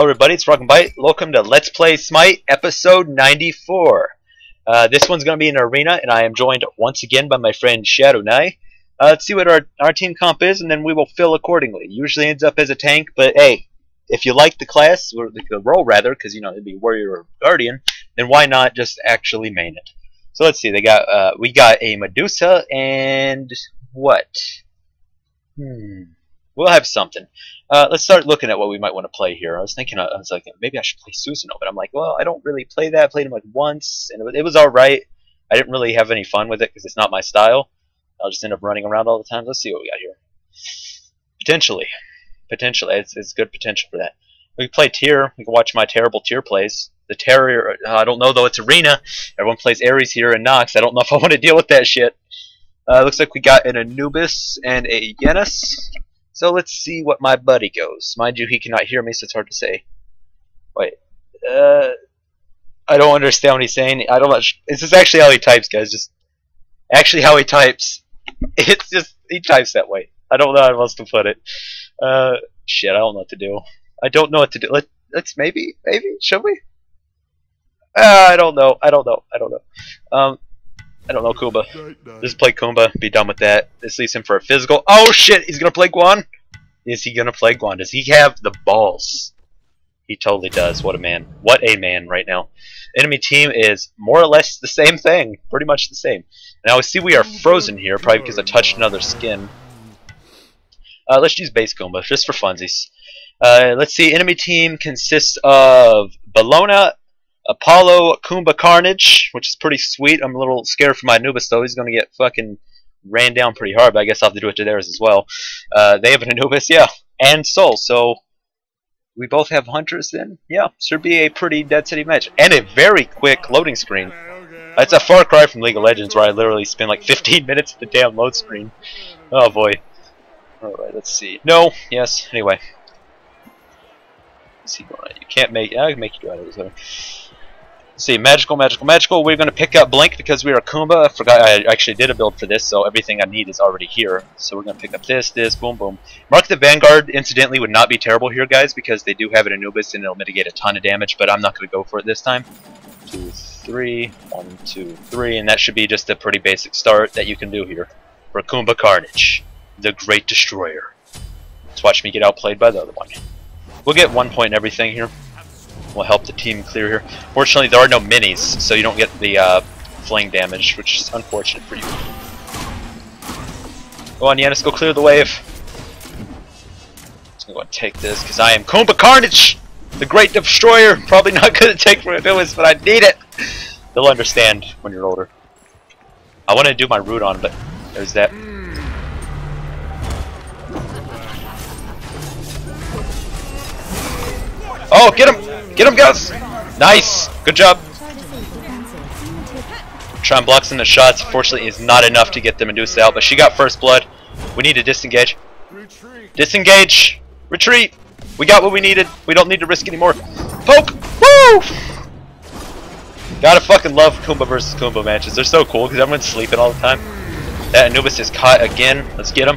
Hello everybody, it's Rock and Bite. Welcome to Let's Play Smite, episode 94. This one's going to be in Arena, and I am joined once again by my friend Shadownai. Let's see what our team comp is, and then we will fill accordingly. Usually ends up as a tank, but hey, if you like the class, or the role rather, because you know it'd be warrior or guardian, then why not just actually main it? So let's see, they got we got a Medusa and what? We'll have something. Let's start looking at what we might want to play here. I was thinking, I was like, maybe I should play Susano, but I'm like, well, I don't really play that. I played him like once, and it was all right. I didn't really have any fun with it because it's not my style. I'll just end up running around all the time. Let's see what we got here. Potentially, it's good potential for that. We can play Tyr. We can watch my terrible Tyr plays. The Terrier. I don't know though. It's Arena. Everyone plays Ares here and Nox. I don't know if I want to deal with that shit. Looks like we got an Anubis and a Yenis. So let's see what my buddy goes. Mind you, he cannot hear me, so it's hard to say. Wait. I don't understand what he's saying. I don't know. This is actually how he types, guys. Just actually how he types. It's just, he types that way. I don't know how else to put it. Shit, I don't know what to do. I don't know what to do. Let's maybe, should we? I don't know. I don't know Kumba. Just play Kumba. Be done with that. This leaves him for a physical. Oh shit! He's gonna play Guan? Is he gonna play Guan? Does he have the balls? He totally does. What a man. What a man right now. Enemy team is more or less the same thing. Pretty much the same. Now we see we are frozen here, probably because I touched another skin. Let's use base Kumba, just for funsies. Let's see. Enemy team consists of Bologna, Apollo, Kumbhakarna, which is pretty sweet. I'm a little scared for my Anubis, though. He's going to get fucking ran down pretty hard, but I guess I'll have to do it to theirs as well. They have an Anubis, yeah, and Soul. So we both have Hunters then? Yeah, should be a pretty Dead City match. And a very quick loading screen. That's a far cry from League of Legends, where I literally spend like 15 minutes at the damn load screen. Oh, boy. Alright, let's see. No, yes, anyway. Let's see, you can't make... I can make you do it. Whatever. See, magical. We're going to pick up Blink because we are Kumba. I forgot I actually did a build for this, so everything I need is already here. So we're going to pick up this, boom, boom. Mark the Vanguard, incidentally, would not be terrible here, guys, because they do have an Anubis and it'll mitigate a ton of damage, but I'm not going to go for it this time. 2, 3, 1, 2, 3, and that should be just a pretty basic start that you can do here for Kumbhakarna, the Great Destroyer. Let's watch me get outplayed by the other one. We'll get 1 point in everything here. Will help the team clear here. Fortunately, there are no minis, so you don't get the fling damage, which is unfortunate for you. Go on, Yenis, go clear the wave. I'm going to take this because I am Kumbhakarna, the Great Destroyer. Probably not going to take from Anubis, but I need it. They'll understand when you're older. I want to do my root on, but there's that. Oh, get him! Get him, guys! Nice! Good job! Try and block some of the shots. Fortunately, it's not enough to get the Medusa out, but she got first blood. We need to disengage. Disengage! Retreat! We got what we needed. We don't need to risk anymore. Poke! Woo! Gotta fucking love Kumba versus Kumba matches. They're so cool because everyone's sleeping all the time. That Anubis is caught again. Let's get him.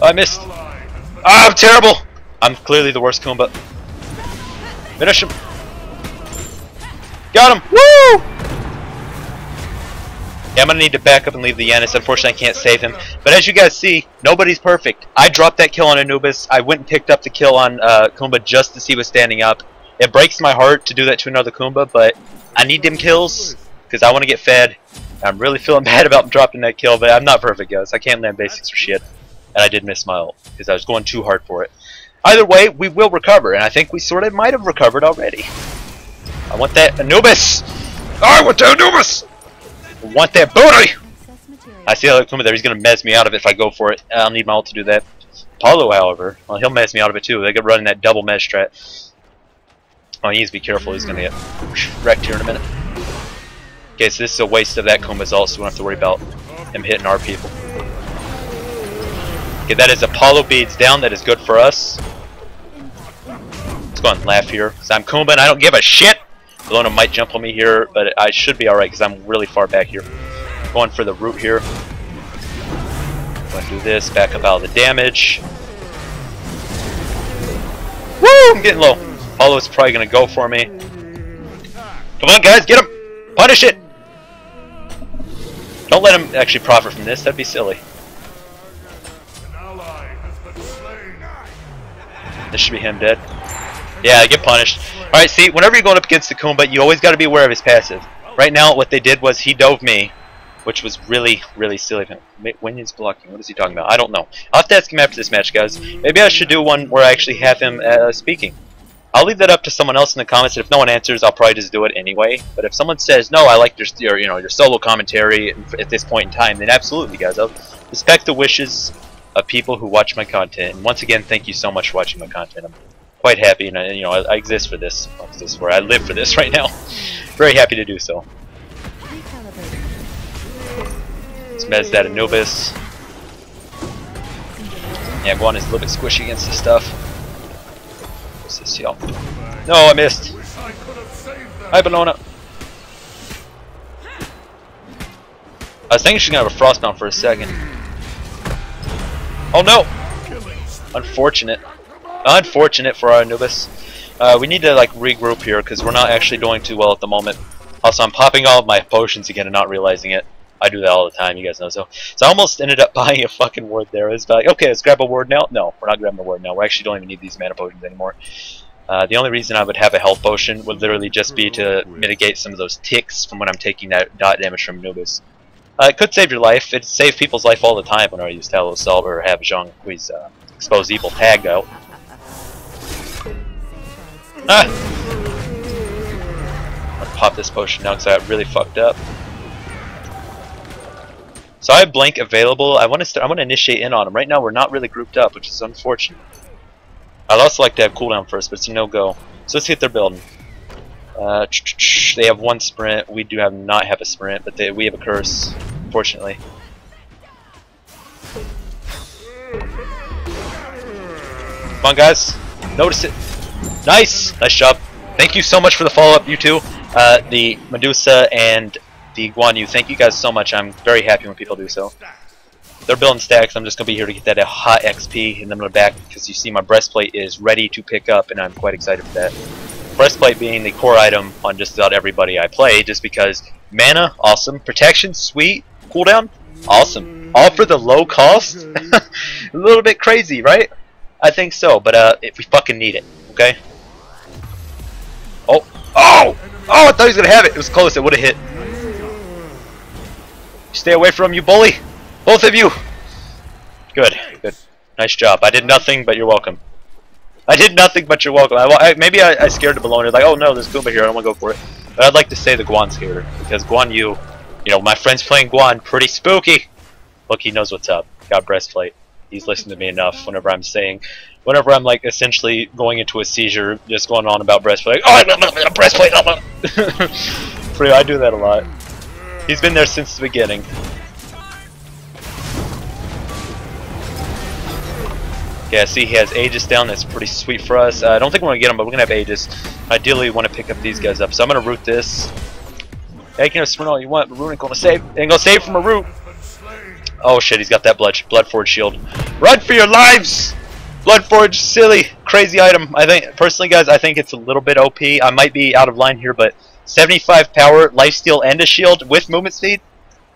Oh, I missed. Oh, I'm terrible! I'm clearly the worst Kumba. Finish him! Got him! Woo! Yeah, I'm gonna need to back up and leave the Yenis. Unfortunately, I can't save him. But as you guys see, nobody's perfect. I dropped that kill on Anubis. I went and picked up the kill on Kumba just as he was standing up. It breaks my heart to do that to another Kumba, but I need them kills because I want to get fed. I'm really feeling bad about dropping that kill, but I'm not perfect, guys. I can't land basics or shit. And I did miss my ult, because I was going too hard for it. Either way, we will recover, and I think we sort of might have recovered already. I want that Anubis! I want that Anubis! I want that booty! I see another Kumba there, he's going to mez me out of it if I go for it. I'll need my ult to do that. Apollo, however, well, he'll mez me out of it too. They could run in that double mez strat. Oh, he needs to be careful, he's going to get wrecked here in a minute. Okay, so this is a waste of that Kumba's ult, so we don't have to worry about him hitting our people. Okay, that is Apollo beads down. That is good for us. Let's go and laugh here. Because I'm Kumba and I don't give a shit. Bologna might jump on me here, but I should be alright because I'm really far back here. Going for the root here. Going to do this. Back up out of the damage. Woo! I'm getting low. Apollo's probably gonna go for me. Come on, guys, get him! Punish it! Don't let him actually profit from this, that'd be silly. This should be him dead. Yeah, get punished. Alright, see, whenever you're going up against the Kumba, you always gotta be aware of his passive. Right now, what they did was he dove me, which was really, really silly of him. When he's blocking, what is he talking about? I don't know. I'll have to ask him after this match, guys. Maybe I should do one where I actually have him speaking. I'll leave that up to someone else in the comments, and if no one answers, I'll probably just do it anyway. But if someone says, no, I like your, you know, your solo commentary at this point in time, then absolutely, guys. I'll respect the wishes of people who watch my content. And once again, thank you so much for watching my content. I'm quite happy, and I exist for this. I live for this right now. Very happy to do so. Let's mez that Anubis. Yeah, Guan is a little bit squishy against this stuff. What's this, y'all? No, I missed. Hi, Bologna. I was thinking she's gonna have a frostbound for a second. Oh no! Unfortunate. Unfortunate for our Anubis. We need to like regroup here because we're not actually doing too well at the moment. Also, I'm popping all of my potions again and not realizing it. I do that all the time, you guys know. So I almost ended up buying a fucking ward there. It's like, okay, let's grab a ward now. No, we're not grabbing a ward now. We actually don't even need these mana potions anymore. The only reason I would have a health potion would literally just be to mitigate some of those ticks from when I'm taking that dot damage from Anubis. It could save your life. It saves people's life all the time when I use Talos Salt or have Zhang Kui's Exposed Evil tag out. Ah! I'm gonna pop this potion now because I got really fucked up. So I have Blank available. I want to initiate in on him. Right now we're not really grouped up, which is unfortunate. I'd also like to have cooldown first, but it's a no-go. So let's get their building. They have one sprint. We do have not have a sprint, but we have a curse, fortunately. Come on, guys. Notice it. Nice! Nice job. Thank you so much for the follow-up, you two. The Medusa and the Guan Yu. Thank you guys so much. I'm very happy when people do so. They're building stacks. I'm just going to be here to get that hot XP, and then I'm going to back because you see my breastplate is ready to pick up, and I'm quite excited for that. Breastplate being the core item on just about everybody I play, just because mana, awesome. Protection, sweet. Cooldown, awesome. All for the low cost? A little bit crazy, right? I think so, but if we fucking need it, okay? Oh, oh! Oh, I thought he was going to have it. It was close. It would have hit. Stay away from you, bully! Both of you! Good, good. Nice job. I did nothing, but you're welcome. I did nothing, but you're welcome. Maybe I scared the Bologna, like, oh no, there's Goomba here, I don't want to go for it. But I'd like to say the Guan's here, because Guan Yu, you know, my friend's playing Guan, pretty spooky! Look, he knows what's up. Got breastplate. He's listened to me enough whenever I'm like, essentially going into a seizure, just going on about breastplate. Oh, breastplate! I do that a lot. He's been there since the beginning. Yeah, see, he has Aegis down. That's pretty sweet for us. I don't think we're going to get him, but we're going to have Aegis. Ideally, we want to pick up these guys up. So I'm going to root this. Yeah, you can have sprint all you want, but Root ain't going to save. Ain't going to save from a Root. Oh, shit, he's got that Bloodforge shield. Run for your lives! Bloodforge, silly, crazy item. I think, personally, guys, I think it's a little bit OP. I might be out of line here, but 75 power, lifesteal, and a shield with movement speed.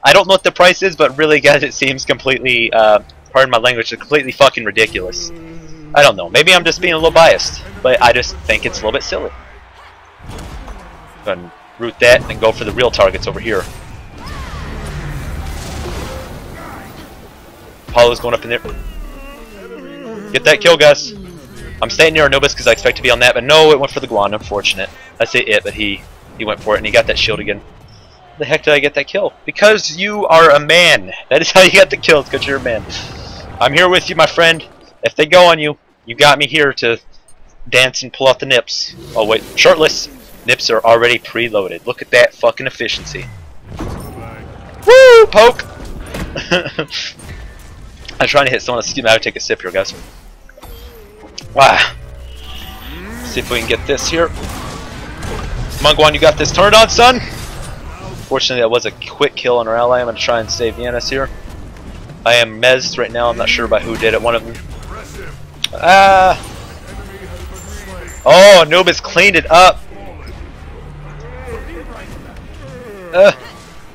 I don't know what the price is, but really, guys, it seems completely, pardon my language, completely fucking ridiculous. I don't know. Maybe I'm just being a little biased, but I just think it's a little bit silly. Go ahead and root that and then go for the real targets over here. Apollo's going up in there. Get that kill, guys. I'm staying near Anubis because I expect to be on that, but no, it went for the Guan, unfortunate. I say it, but he went for it and he got that shield again. How the heck did I get that kill? Because you are a man. That is how you got the kills, because you're a man. I'm here with you, my friend. If they go on you, you got me here to dance and pull out the nips. Oh wait, shirtless. Nips are already preloaded. Look at that fucking efficiency. Woo! Poke! I'm trying to hit someone. Excuse me, I would take a sip here, guys. Wow. Let's see if we can get this here. Come on, Guan, you got this turned on, son! Fortunately, that was a quick kill on our ally. I'm going to try and save Yenis here. I am mezzed right now. I'm not sure by who did it. One of them. Ah! Oh, Anubis cleaned it up.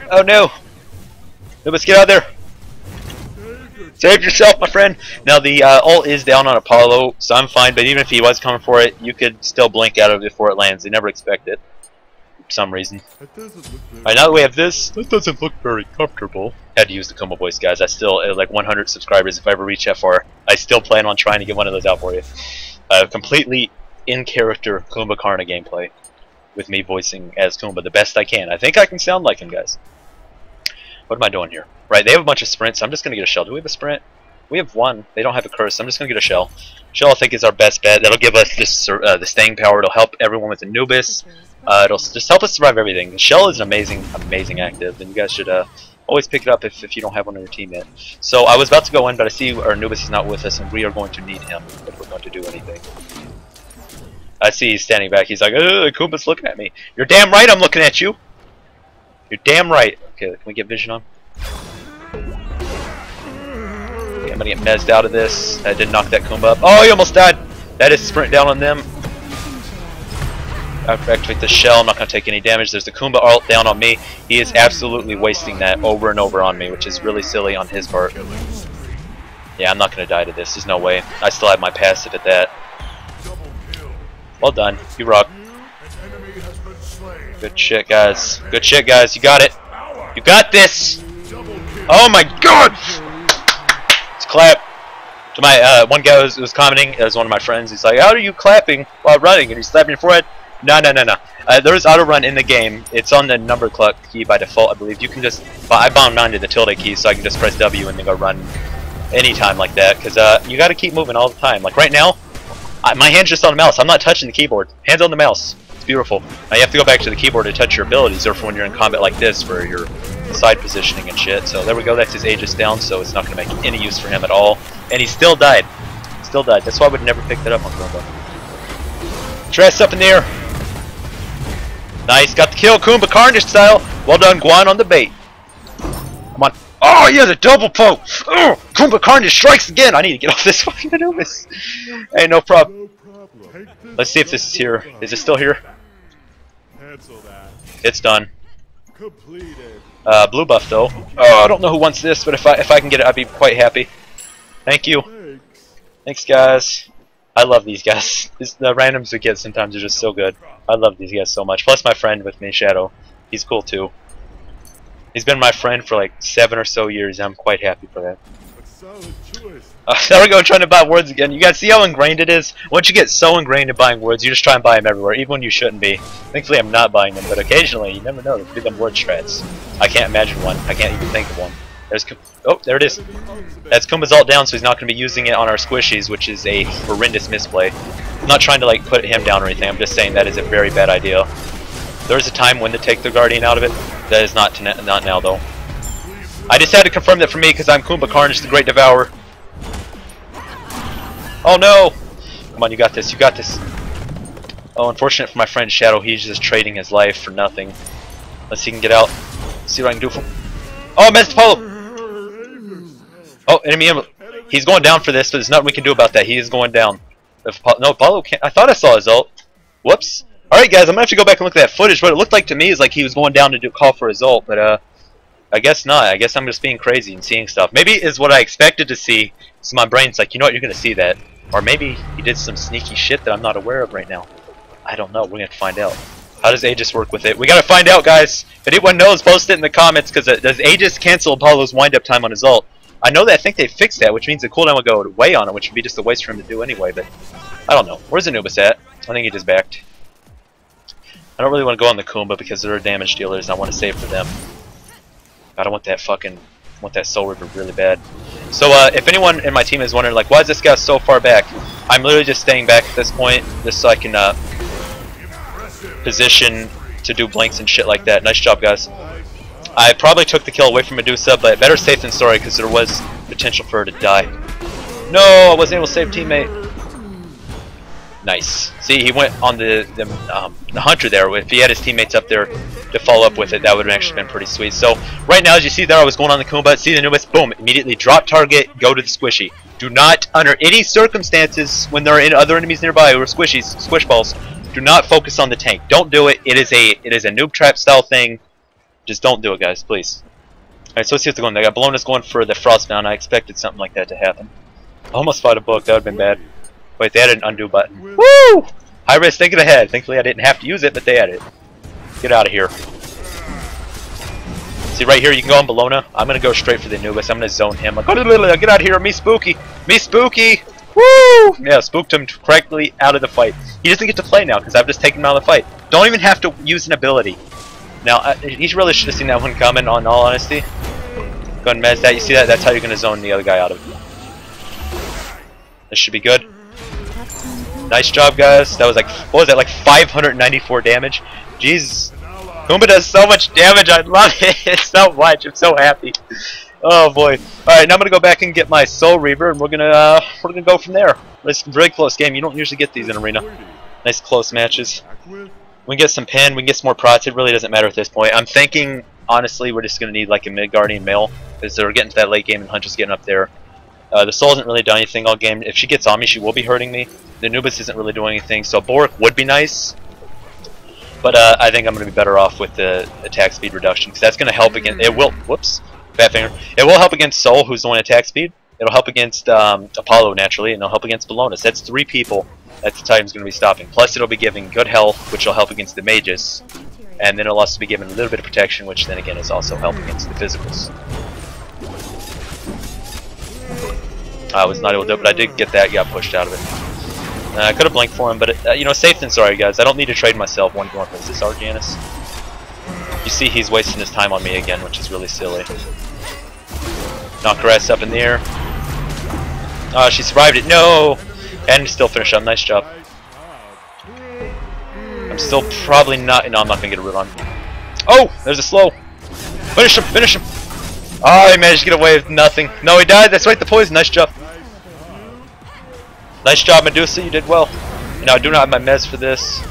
Oh no. Anubis, get out of there. Save yourself, my friend. Now the ult is down on Apollo, so I'm fine, but even if he was coming for it, you could still blink out of it before it lands. They never expect it for some reason. Alright, now that we have this, that doesn't look very comfortable. Had to use the Como voice, guys. I still, like 100 subscribers, if I ever reach that far, I still plan on trying to get one of those out for you. Completely in-character Kumbhakarna gameplay, with me voicing as Kumbha the best I can. I think I can sound like him, guys. What am I doing here? Right, they have a bunch of sprints, so I'm just going to get a shell. Do we have a sprint? We have one. They don't have a curse, so I'm just going to get a shell. Shell, I think, is our best bet. That'll give us this, the staying power. It'll help everyone with Anubis. It'll just help us survive everything. The shell is an amazing, amazing active, and you guys should always pick it up if you don't have one on your team yet. So I was about to go in, but I see our Anubis is not with us, and we are going to need him if we're going to do anything. I see he's standing back. He's like, ugh, Kumbha's looking at me. You're damn right I'm looking at you. You're damn right. Okay, can we get vision on? Okay, I'm gonna get mezzed out of this. I did knock that Kumbha up. Oh, he almost died. That is sprint down on them. I activate the shell. I'm not gonna take any damage. There's the Kumbha ult down on me. He is absolutely wasting that over and over on me, which is really silly on his part. Yeah, I'm not gonna die to this. There's no way. I still have my passive at that. Well done. You rock. Good shit, guys. Good shit, guys. You got it. You got this. Oh my god! Let's clap. To my one guy was commenting, it was one of my friends. He's like, "How are you clapping while running?" And he's slapping your forehead. No. There is auto run in the game. It's on the number clock key by default, I believe. You can just. I bound mine to the tilde key, so I can just press W and then go run anytime like that. Because you got to keep moving all the time. Like right now. My hand's just on the mouse. I'm not touching the keyboard. Hands on the mouse. It's beautiful. Now you have to go back to the keyboard to touch your abilities, or for when you're in combat like this, for your side positioning and shit. So there we go. That's his Aegis down, so it's not going to make any use for him at all. And he still died. Still died. That's why I would never pick that up on Kumbha. Dress up in the air. Nice. Got the kill. Kumbha Carnage style. Well done, Guan, on the bait. Come on. Oh, yeah, the double poke! Oh, Kumbha Carnage strikes again! I need to get off this fucking Anubis. Hey, no problem. Let's see if this is here. Is it still here? It's done. Blue buff, though. Oh, I don't know who wants this, but if I can get it, I'd be quite happy. Thank you. Thanks, guys. I love these guys. The randoms we get sometimes are just so good. I love these guys so much. Plus my friend with me, Shadow. He's cool, too. He's been my friend for like 7 or so years. I'm quite happy for that. There we go, trying to buy words again. You guys see how ingrained it is? Once you get so ingrained in buying words, you just try and buy them everywhere, even when you shouldn't be. Thankfully, I'm not buying them, but occasionally, you never know. There could be them word strats. I can't imagine one. I can't even think of one. There's oh, there it is. That's Kumbha's ult down, so he's not going to be using it on our squishies, which is a horrendous misplay. I'm not trying to like put him down or anything. I'm just saying that is a very bad idea. There is a time when to take the Guardian out of it. That is not now, though. I just had to confirm that for me, because I'm Kumbha Carnage, the Great Devourer. Oh, no! Come on, you got this, you got this. Oh, unfortunate for my friend Shadow, he's just trading his life for nothing. Let's see if he can get out. Let's see what I can do for him. Oh, I missed Apollo! Oh, enemy emblem. He's going down for this, but there's nothing we can do about that. He is going down. No, Apollo can't. I thought I saw his ult. Whoops. Alright guys, I'm going to have to go back and look at that footage. What it looked like to me is like he was going down to call for his ult, but I guess not. I guess I'm just being crazy and seeing stuff. Maybe it's what I expected to see, so my brain's like, you know what, you're going to see that. Or maybe he did some sneaky shit that I'm not aware of right now. I don't know, we're going to have to find out. How does Aegis work with it? We got to find out, guys! If anyone knows, post it in the comments, because does Aegis cancel Apollo's wind-up time on his ult? I know that I think they fixed that, which means the cooldown will go way on it, which would be just a waste for him to do anyway, but I don't know. Where's Anubis at? I think he just backed. I don't really want to go on the Kumbha because they're damage dealers and I want to save for them. I don't want that fucking Soul Ripper really bad. So if anyone in my team is wondering like why is this guy so far back, I'm literally just staying back at this point just so I can position to do blinks and shit like that. Nice job, guys. I probably took the kill away from Medusa, but better safe than sorry because there was potential for her to die. No, I wasn't able to save teammate. Nice. See, he went on the hunter there. If he had his teammates up there to follow up with it, that would have actually been pretty sweet. So right now, as you see there, I was going on the Kumbha, see the Anubis, boom, immediately drop target, go to the squishy. Do not, under any circumstances, when there are other enemies nearby or squishies, squish balls, do not focus on the tank. Don't do it. It is a noob trap style thing. Just don't do it, guys, please. Alright, so let's see what's going on. They got Bologna's going for the Frostbound. I expected something like that to happen. I almost fought a book. That would have been bad. Wait, they had an undo button. Woo! High risk thinking ahead. Thankfully, I didn't have to use it, but they had it. Get out of here. See, right here, you can go on Bologna. I'm going to go straight for the Anubis. I'm going to zone him. Like, get out of here. Me spooky. Me spooky. Woo! Yeah, spooked him correctly out of the fight. He doesn't get to play now because I've just taken him out of the fight. Don't even have to use an ability. Now, he really should have seen that one coming, on all honesty. Go ahead and mez that. You see that? That's how you're going to zone the other guy out of it. This should be good. Nice job, guys. That was like, what was that, like 594 damage? Jesus. Kumba does so much damage. I love it so much. I'm so happy. Oh boy! All right, now I'm gonna go back and get my Soul Reaver, and we're gonna go from there. It's a very close game. You don't usually get these in Arena. Nice close matches. We can get some pen. We can get some more prots. It really doesn't matter at this point. I'm thinking honestly, we're just gonna need like a mid guardian male because they're getting to that late game and Hunter's getting up there. The Soul hasn't really done anything all game. If she gets on me, she will be hurting me. The Anubis isn't really doing anything, so Boric would be nice. But I think I'm gonna be better off with the attack speed reduction because that's gonna help against. It will. Whoops. Fat finger. It will help against Soul, who's the one attack speed. It'll help against Apollo, naturally, and it'll help against Bologna's. That's three people that the Titan's going to be stopping. Plus, it'll be giving good health, which will help against the mages. And then it'll also be giving a little bit of protection, which then again is also help against the physicals. I was not able to do it, but I did get that. Got pushed out of it. I could have blinked for him, but it, you know, safe than sorry, guys. I don't need to trade myself one more. Is this Arganis? You see he's wasting his time on me again, which is really silly. Knock her ass up in the air. She survived it. No! And still finish up. Nice job. I'm still probably not... No, I'm not going to get a root on. Oh! There's a slow. Finish him! Finish him! Oh, he managed to get away with nothing. No, he died. That's right, the poison. Nice job. Nice job, Medusa. You did well. Now, I do not have my mez for this.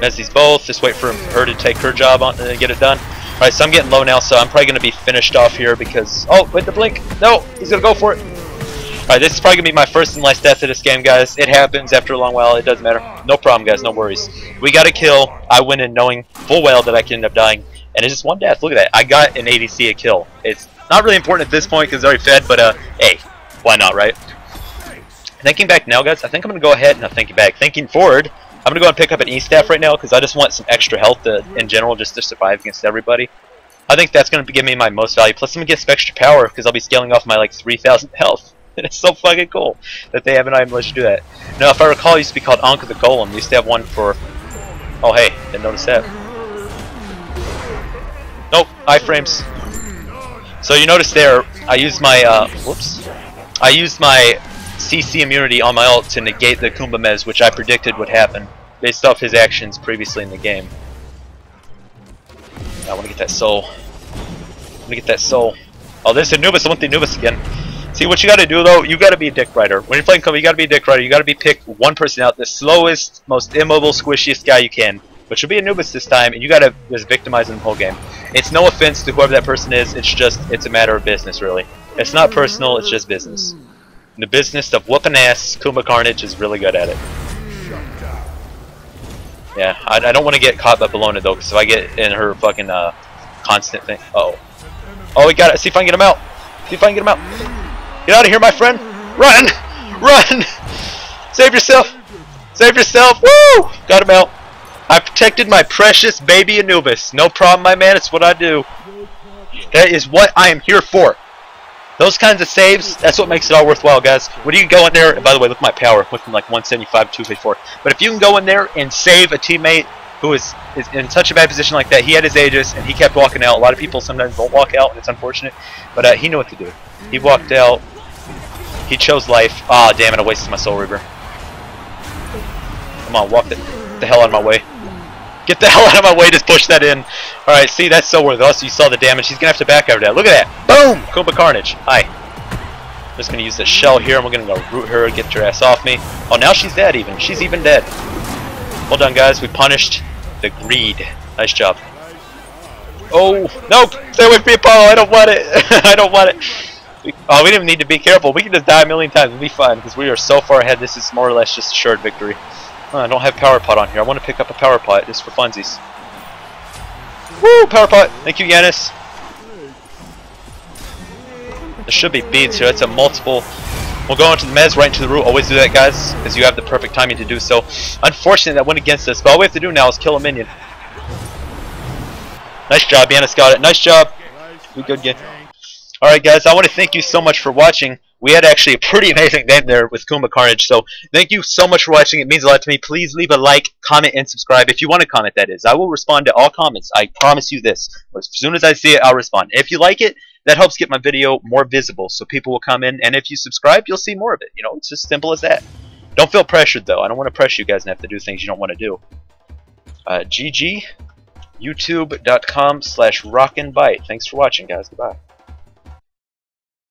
Mezzi's both, just wait for her to take her job on and get it done. Alright, so I'm getting low now, so I'm probably going to be finished off here because... Oh, wait, the blink! No! He's going to go for it! Alright, this is probably going to be my first and last death of this game, guys. It happens after a long while, it doesn't matter. No problem, guys, no worries. We got a kill, I went in knowing full well that I could end up dying. And it's just one death, look at that. I got an ADC a kill. It's not really important at this point because it's already fed, but hey, why not, right? Thinking back now, guys, I think I'm going to go ahead... No, thinking back. Thinking forward... I'm gonna go and pick up an E Staff right now because I just want some extra health to, in general, just to survive against everybody. I think that's gonna give me my most value. Plus, I'm gonna get some extra power because I'll be scaling off my like 3,000 health. It's so fucking cool that they have an item let you do that. Now, if I recall, it used to be called Anka the Golem. We used to have one for. Oh hey, didn't notice that. Nope, iframes. So you notice there, I used my whoops. I used my CC immunity on my ult to negate the Kumba mez, which I predicted would happen based off his actions previously in the game. I want to get that soul. I want to get that soul. Oh, there's Anubis. I want the Anubis again. See, what you got to do, though, you got to be a dick rider. When you're playing Kumba, you got to be a dick rider. You got to be pick one person out, the slowest, most immobile, squishiest guy you can. But you'll be Anubis this time, and you got to just victimize him the whole game. It's no offense to whoever that person is. It's just, it's a matter of business, really. It's not personal. It's just business. In the business of whooping ass, Kumba Carnage is really good at it. Yeah, I don't want to get caught by Bologna though, because if I get in her fucking constant thing. Uh oh. Oh, we got it. See if I can get him out. See if I can get him out. Get out of here, my friend. Run! Run! Save yourself! Save yourself! Woo! Got him out. I protected my precious baby Anubis. No problem, my man. It's what I do. That is what I am here for. Those kinds of saves, that's what makes it all worthwhile, guys. When you go in there, and by the way, look at my power, went from like 175 to 254. But if you can go in there and save a teammate who is in such a bad position like that, he had his Aegis and he kept walking out. A lot of people sometimes won't walk out, and it's unfortunate. But he knew what to do. He walked out. He chose life. Ah, damn it, I wasted my Soul Reaver. Come on, walk the hell out of my way. Get the hell out of my way, just push that in. Alright, see, that's so worth it. Also, you saw the damage. He's going to have to back out of that. Look at that. Boom! Kumba Carnage. Hi. I'm just going to use the shell here, and we're going to go root her, get her ass off me. Oh, now she's dead even. She's even dead. Well done, guys. We punished the greed. Nice job. Oh, no! Stay away from me, Apollo. I don't want it. I don't want it. Oh, we didn't need to be careful. We can just die a million times and be fine because we are so far ahead. This is more or less just assured victory. Oh, I don't have power pot on here. I want to pick up a power pot just for funsies. Woo! Power pot. Thank you, Yenis. There should be beads here. That's a multiple. We'll go into the mez right into the root. Always do that, guys, because you have the perfect timing to do so. Unfortunately, that went against us. But all we have to do now is kill a minion. Nice job, Yenis got it. Nice job. We good game. Alright guys, I want to thank you so much for watching. We had actually a pretty amazing game there with Kumbhakarna, so thank you so much for watching. It means a lot to me. Please leave a like, comment, and subscribe if you want to comment, that is. I will respond to all comments. I promise you this. As soon as I see it, I'll respond. If you like it, that helps get my video more visible so people will come in, and if you subscribe, you'll see more of it. You know, it's just simple as that. Don't feel pressured though. I don't want to pressure you guys and have to do things you don't want to do. GG, youtube.com/rockandbite. Thanks for watching, guys. Goodbye.